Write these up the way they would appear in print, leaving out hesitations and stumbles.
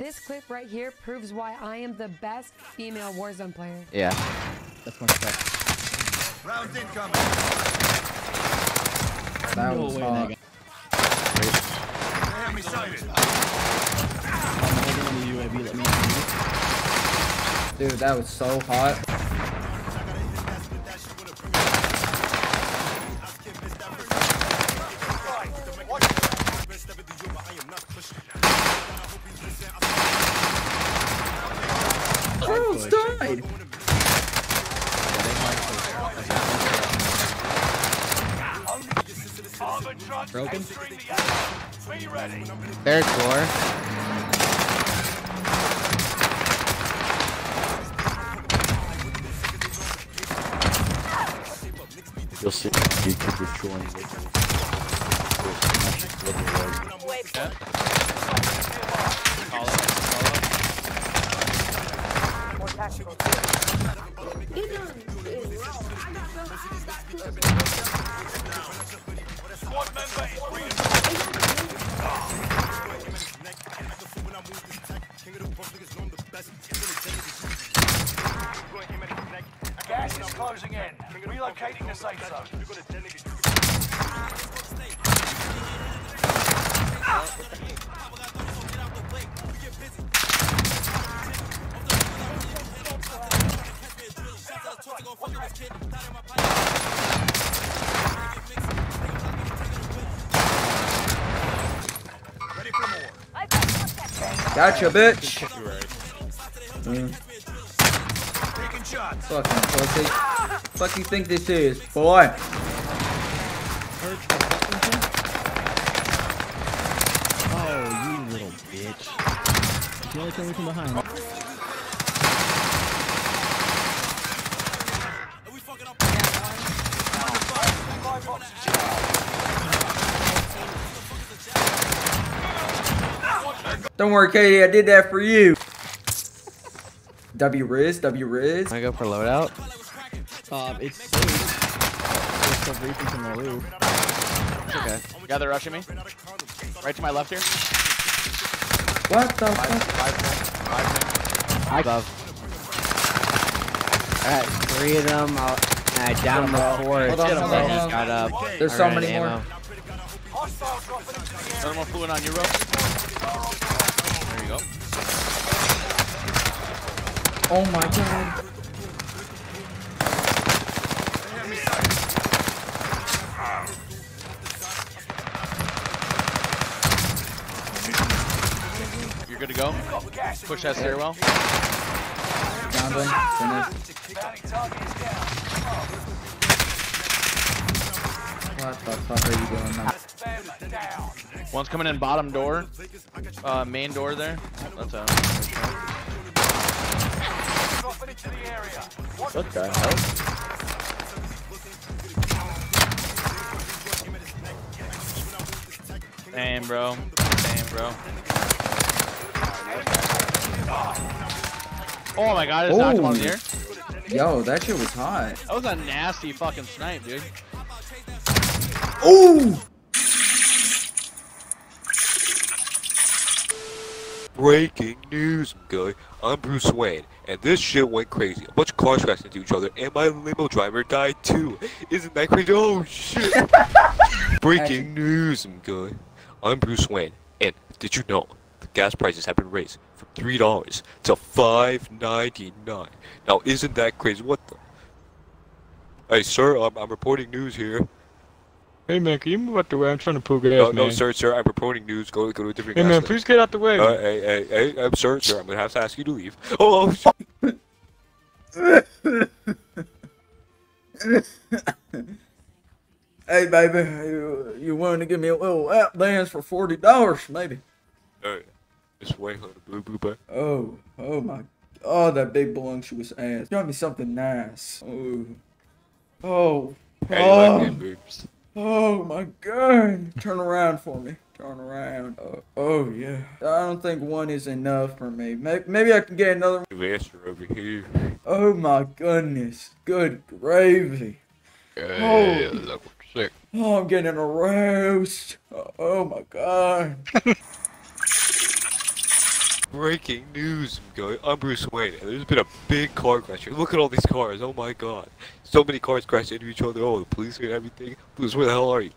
This clip right here proves why I am the best female Warzone player. Yeah. That's my stuff. Round incoming. That was hard. I'm holding on the UAV, let me know. Dude, that was so hot. Oh, it's died! Broken. Third floor. You'll see. You could destroy me. Gas is closing in. Relocating the safe zone. Gotcha, bitch. Taking shots. Fucking pussy. Fuck you think this is, boy? Oh, you little bitch. You only coming from behind. Don't worry, Katie, I did that for you. W Riz. Can I go for loadout? It's safe. There's some reapers in the loop. Okay. Yeah, they're rushing me. Right to my left here. What the fuck? Above. Alright, three of them. Alright, down the floor. Just got up. There's so many more. Thermal fluid on you, bro. There you go. Oh my god. You're good to go. Push that stairwell. What the fuck are you doing now? One's coming in bottom door, main door there. That's out. What the hell? Damn, bro. Oh my god, it's knocked him on the air. Yo, that shit was hot. That was a nasty fucking snipe, dude. Oh! Breaking news, guy. I'm Bruce Wayne, and this shit went crazy. A bunch of cars crashed into each other, and my limo driver died too. Isn't that crazy? Oh shit! Breaking news, guy. I'm Bruce Wayne, and did you know the gas prices have been raised from $3 to $5.99? Now, isn't that crazy? What the? Hey, sir, I'm reporting news here. Hey man, can you move out the way? I'm trying to pull gas, man. No, sir, I'm reporting news. Go to a different gas. Hey man, please get out the way. Hey, sir, I'm gonna have to ask you to leave. Oh, hey baby, you willing to give me a little lap dance for $40, maybe? It's way on the blue back. Oh my, that big voluptuous ass. Got me something nice. Like boobs. Oh my god! Turn around for me. Turn around. Oh yeah. I don't think one is enough for me. Maybe I can get another one. Over here. Oh my goodness. Good gravy. Yeah, that was sick. Oh, I'm getting a roast. Oh my god. breaking news, I'm Bruce Wayne, and there's been a big car crash here. Look at all these cars, oh my god. So many cars crashed into each other, oh, the police and everything. Bruce, where the hell are you?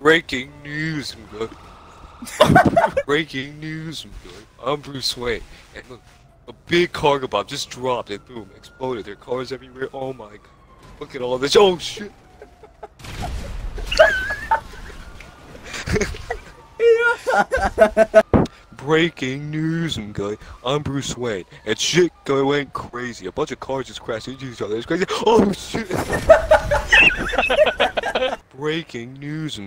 Breaking news, breaking news, I'm Bruce Wayne, and look, a big cargo bomb just dropped and boom, exploded. There are cars everywhere, oh my god. Look at all this, oh shit. Breaking news, I'm Bruce Wayne, and shit going crazy. A bunch of cars just crashed into each other. It's crazy. Oh shit! Breaking news,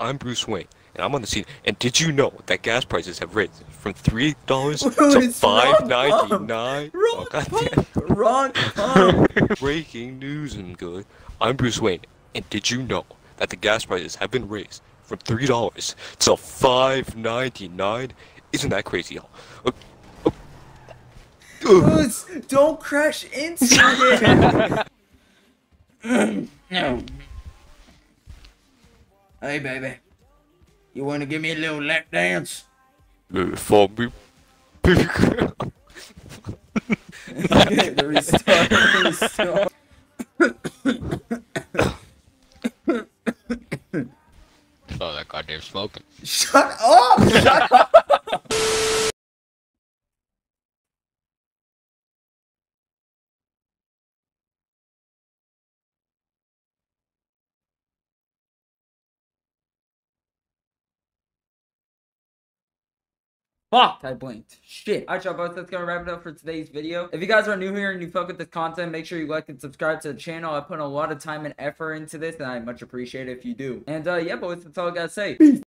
I'm Bruce Wayne, and I'm on the scene. And did you know that gas prices have risen from $3 to $5.99? Oh goddamn! Wrong pump. Breaking news, I'm Bruce Wayne, and did you know that the gas prices have been raised from $3 to $5.99? Isn't that crazy, y'all? Don't crash into it! No. Hey, baby. You wanna give me a little lap dance? For me. The restart. The restart. Oh, that goddamn smoking. Shut up! Shut up! Fuck! I blinked. Shit. Alright, y'all both, that's gonna wrap it up for today's video. If you guys are new here and you fuck with this content, make sure you like and subscribe to the channel. I put a lot of time and effort into this, and I much appreciate it if you do. And yeah, boys, that's all I gotta say. Peace.